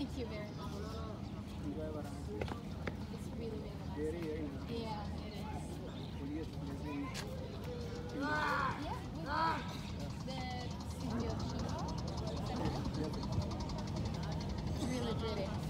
Thank you very much. It's really, really nice. Yeah, it is. Yeah, the city of Chicago. It's really pretty.